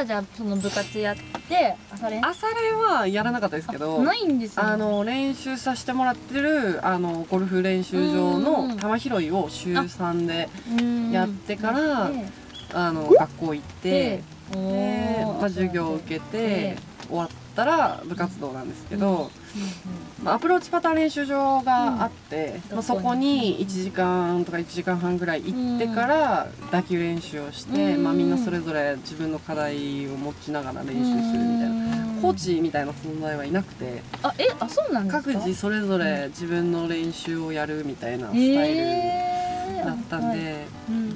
朝じゃその部活やって朝練はやらなかったですけど、ないんですよ、ね、練習させてもらってるゴルフ練習場の球拾いを週3でやってから学校行ってで、まあ、授業を受けて終わったら部活動なんですけど、アプローチパターン練習場があって、まあ、そこに1時間とか1時間半ぐらい行ってから打球練習をして、まあ、みんなそれぞれ自分の課題を持ちながら練習するみたいな。コーチみたいな存在はいなくて、そうなんですか？各自それぞれ自分の練習をやるみたいなスタイルだったんで、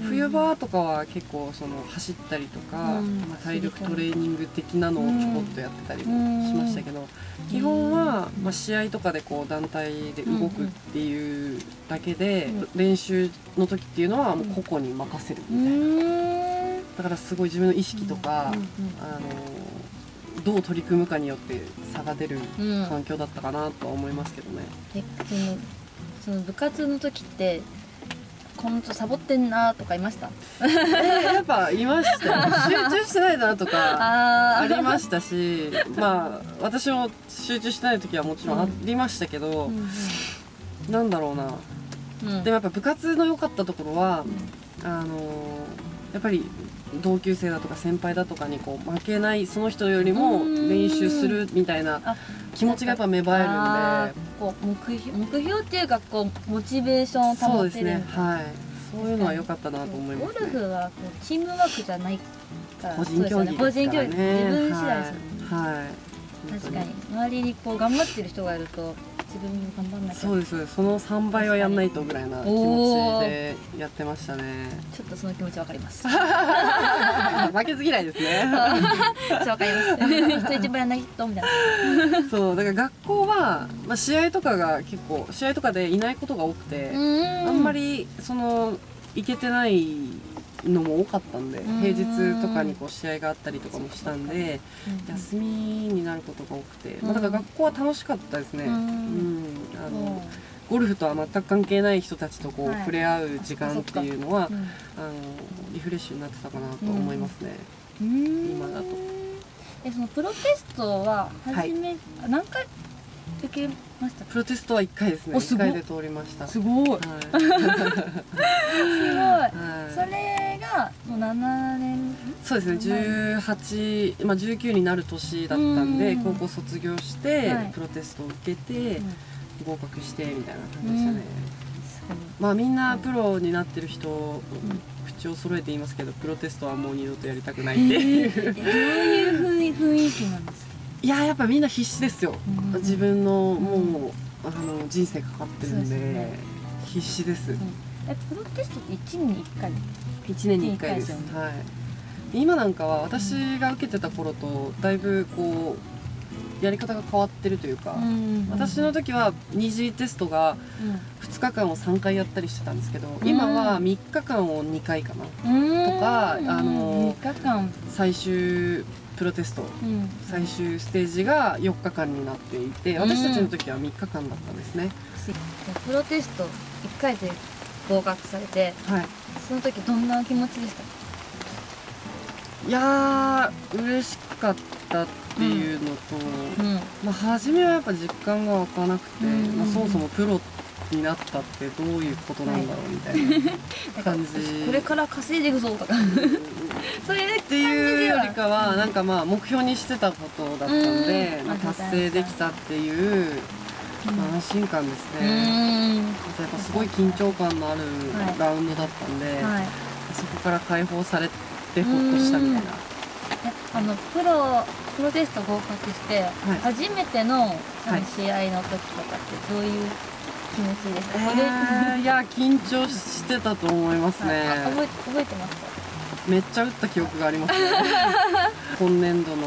冬場とかは結構その走ったりとか、まあ、体力トレーニング的なのをちょこっとやってたりもしましたけど、基本はまあ試合とかでこう団体で動くっていうだけで、練習の時っていうのはもう個々に任せるみたいな。だからすごい自分の意識とかどう取り組むかによって差が出る環境だったかなとは思いますけどね。その部活の時って本当サボってんなとかいました？やっぱいましたね。集中してないなとかありましたし、まあ私も集中してない時はもちろんありましたけど、なんだろうな。でもやっぱ部活の良かったところはやっぱり同級生だとか先輩だとかにこう負けない、その人よりも練習するみたいな気持ちがやっぱ芽生えるんで、こう目標っていうかこうモチベーションを保ってるみたいな。そうですね、はい、そういうのは良かったなと思いますね。ゴルフはこうチームワークじゃないから個人競技ですからね。個人競技、自分次第ですよね。はい、確かに周りにこう頑張ってる人がいると自分も頑張んなきゃ。そうです、その3倍はやんないとぐらいな気持ちでやってましたね。ちょっとその気持ちわかります。負けず嫌いですね。わかります。人一倍やんないとみたいな。そうだから学校はまあ試合とかが結構試合とかでいないことが多くて、あんまりその行けてないのも多かったんで、平日とかにこう試合があったりとかもしたんで、休みになることが多くて、まあだから学校は楽しかったですね。ゴルフとは全く関係ない人たちとこう触れ合う時間っていうのはリフレッシュになってたかなと思いますね、今だと。そのプロテストは初め何回受けました？プロテストは1回ですね。1回で通りました。すごい。それもう7年、そうですね、18、まあ、19になる年だったんで、高校卒業してプロテストを受けて合格してみたいな感じでしたね。まあみんなプロになってる人口を揃えて言いますけど、プロテストはもう二度とやりたくないっていう。どういう雰囲気なんですか？いややっぱみんな必死ですよ。自分のもう人生かかってるんで必死です。プロテストって1年に1回です。はい。今なんかは私が受けてた頃とだいぶこうやり方が変わってるというか、私の時は2次テストが2日間を3回やったりしてたんですけど、今は3日間を2回かなとか、最終プロテスト、最終ステージが4日間になっていて、私たちの時は3日間だったんですね。プロテスト1回で合格されて、はい、その時どんな気持ちでした？いやー嬉しかったっていうのと、まあ、初めはやっぱ実感が湧かなくて、まあ、そもそもプロになったってどういうことなんだろうみたいな感じ、はい、これから稼いでいくぞとかそれっていうよりかはなんかまあ目標にしてたことだったんで、達成できたっていう。安心感ですね。あとやっぱすごい緊張感のあるラウンドだったんで、そこから解放されてほっとしたみたいな。プロテスト合格して初めての試合の時とかってどういう気持ちですか？いや緊張してたと思いますね。覚えてますか？めっちゃ打った記憶がありますね。今年度の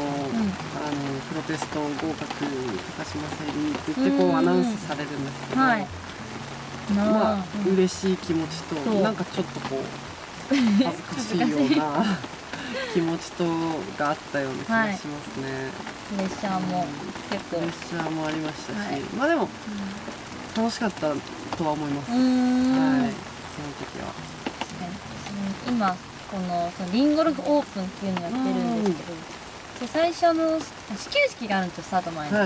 プロテスト合格高島さゆりって言ってこうアナウンスされるんですけど、まあ嬉しい気持ちとなんかちょっとこう恥ずかしいような気持ちとがあったような気がしますね。プレッシャーも結構プレッシャーもありましたし、まあでも楽しかったとは思います。はい、その時は。今このリンゴルフオープンっていうのをやってるんですけど、で最初の始球式があるんですよ、スタート前に。3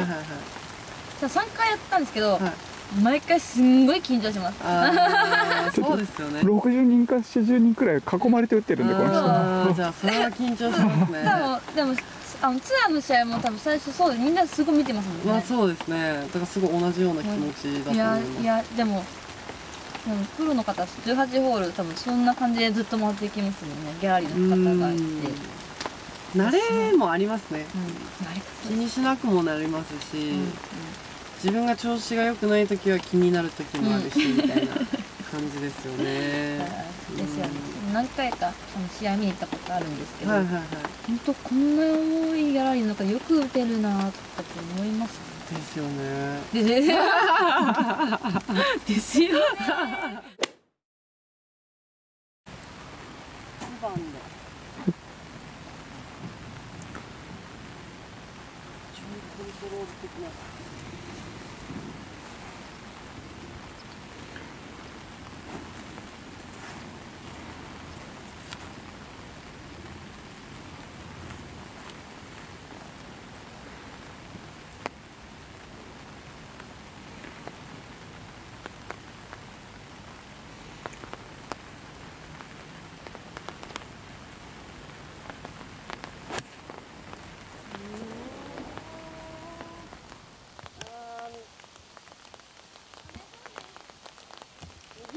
回やったんですけど、毎回すんごい緊張します。そうですよね。60人か70人くらい囲まれて打ってるんで、この人は。じゃあそれは緊張しますね。でもツアーの試合も多分最初そうで、みんなすごい見てますもんね。まあそうですね。だからすごい同じような気持ちだと思います。いやでもプロの方18ホール多分そんな感じでずっと回っていきますもんね。ギャラリーの方がいて。慣れもありますね。気にしなくもなりますし。自分が調子が良くない時は気になる時もあるし、みたいな感じですよね。ですよね。何回か試合見に行ったことあるんですけど、本当こんな重いギャラリーの中よく打てるなぁと思いますね。ですよね。ですよね。2番で超コントロール的な。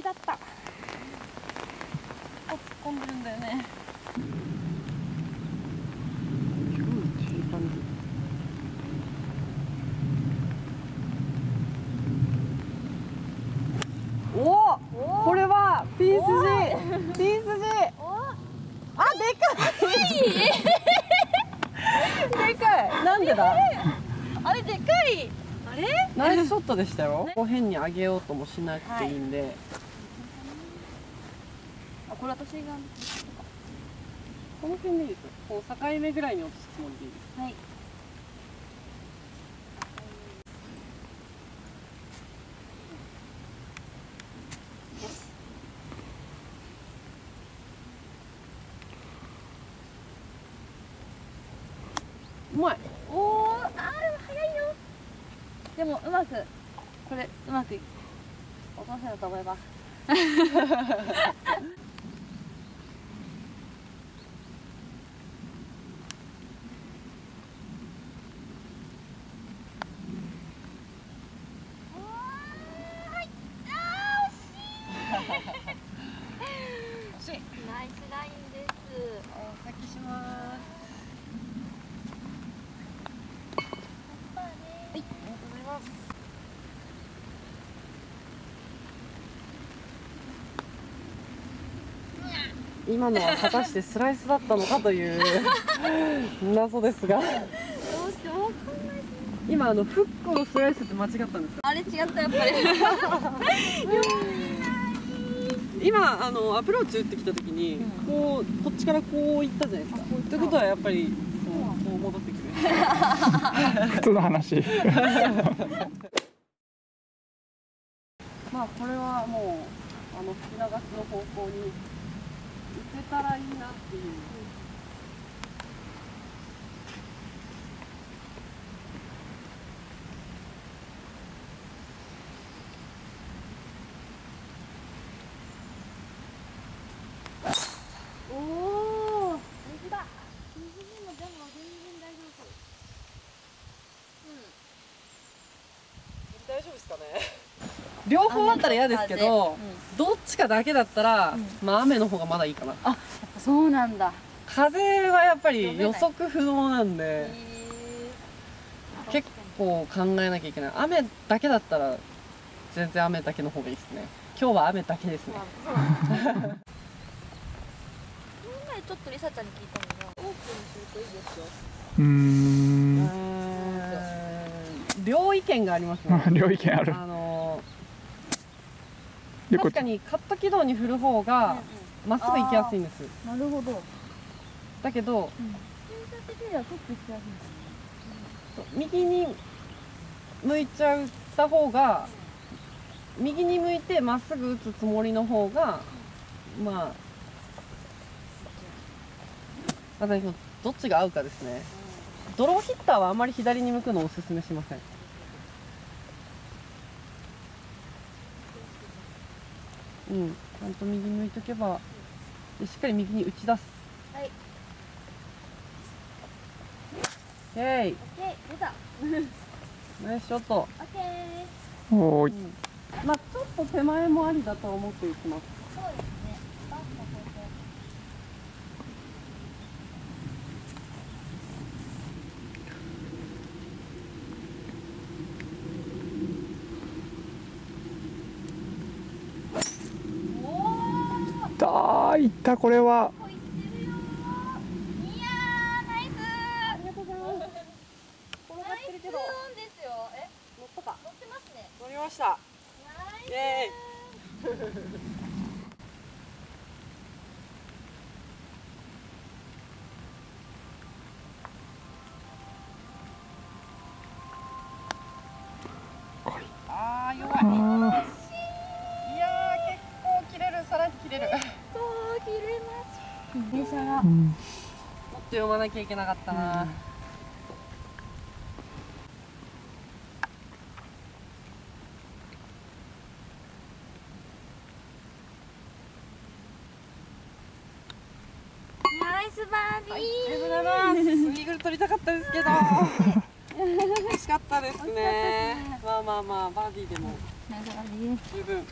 だった。突っ込んでるんだよね。おお、これはピース G。あ、でかい。なんでだ。あれでかい。あれ？ナイスショットでしたよ。変に上げようともしなくていいんで。これ私がこの辺でいいですよ。こう境目ぐらいに落とすつもりでいいです。はい。うまい。おお、ああ早いよ。でもうまく落とせると思えば。今のは果たしてスライスだったのかという謎ですが、今フックをスライスって間違ったんですか？あれ違った、やっぱり今アプローチ打ってきた時にこっちからこういったじゃないですか。ということはやっぱりそう戻ってきて普通の話まあこれはもう吹き流しの方向に打てたらいいなっていう。おお、右だ。右にもでも全然大丈夫そう。大丈夫ですかね。両方あったら嫌ですけど、どっちかだけだったら、まあ雨の方がまだいいかな。あ、そうなんだ。風はやっぱり予測不能なんで、結構考えなきゃいけない。雨だけだったら全然雨だけの方がいいですね。今日は雨だけですね。今ちょっとリサちゃんに聞いたのが、オープンにするといいですよ。両意見がありますね。両意見ある。確かにカット軌道に振る方がまっすぐ行きやすいんです。なるほど。だけど右に向いちゃった方が、右に向いてまっすぐ打つつもりの方がまあまずどっちが合うかですね。ドローヒッターはあまり左に向くのをおすすめしません。ちゃんと右向いとけば、でしっかり右に打ち出す。はい。オッケー。出た。ナイスショット。オッケー。おーい。まあちょっと手前もありだと思っていきます。そうですね。バックの方向。いったこれは。いやーナイスー。ありがとうございます。ナイスオンですよ。え、乗ったか。乗ってますね。乗りました。ナイス。ああ弱い。いやー結構切れる、さらに切れる。電車が、もっと読まなきゃいけなかったな。ナイスバーディー。はい、ありがとうございます。イーグル取りたかったですけど。惜しかったですね。まあまあまあ、バーディーでも十分。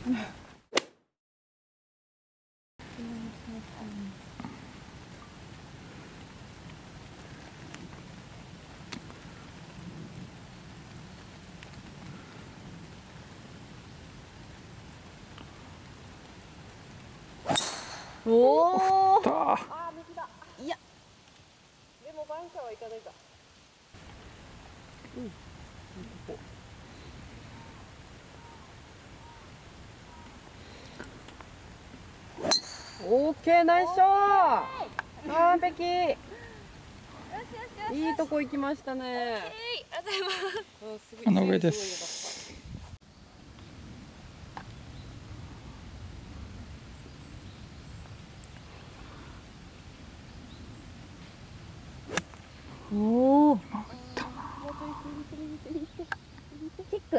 おお。ああ、右だ。いや。でもバンカーはいかないか。うん。オッケー、ナイスショー。完璧。いいとこ行きましたね。ありがとうございます。あの上です。おお。キック。ああ。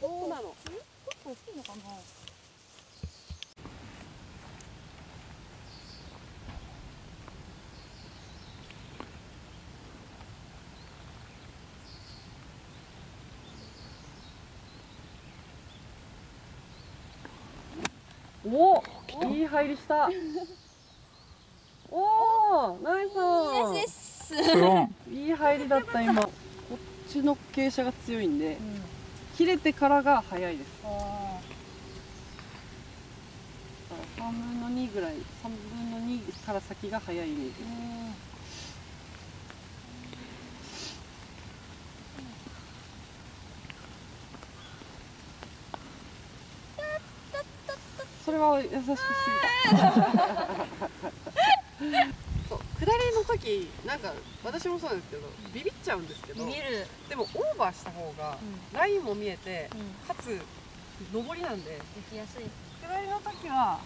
どうなの？結構大きいのかな。おお、いい入りした。ナイス。いい入りだった今。こっちの傾斜が強いんで、切れてからが早いです。3分の2ぐらい、3分の2から先が早いイメージ。それは優しくすぎた。そう、下りの時なんか私もそうなんですけどビビっちゃうんですけど、でもオーバーした方がラインも見えて、かつ上りなんで行きやすい。下りの時は、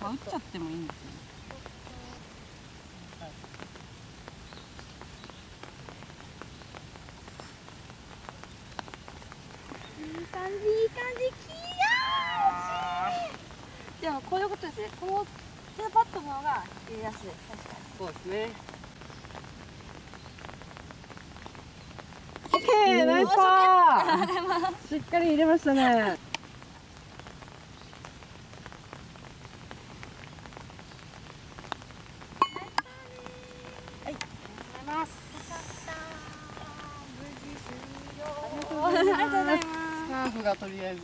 まあ、打っちゃってもいいんですよね。いい感じ、いい感じ。でもこういうことですね。こうこのパットの方が入れやすい。確かに。そうですね。オッケー、ナイスパー。しっかり入れましたね。ありがとうございます。スカーフがとりあえず。